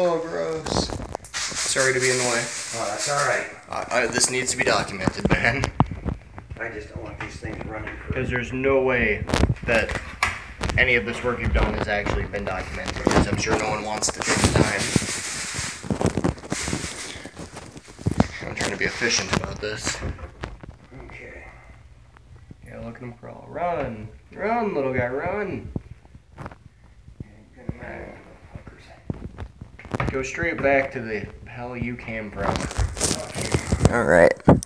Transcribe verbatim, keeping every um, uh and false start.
Oh, gross. Sorry to be in the way. Oh, that's alright. Uh, this needs to be documented, man. I just don't want these things running. Because there's no way that any of this work you've done has actually been documented, because I'm sure no one wants to take the time. I'm trying to be efficient about this. Okay. Yeah, look at him crawl. Run! Run, little guy, run! Go straight back to the hell you came from. Alright.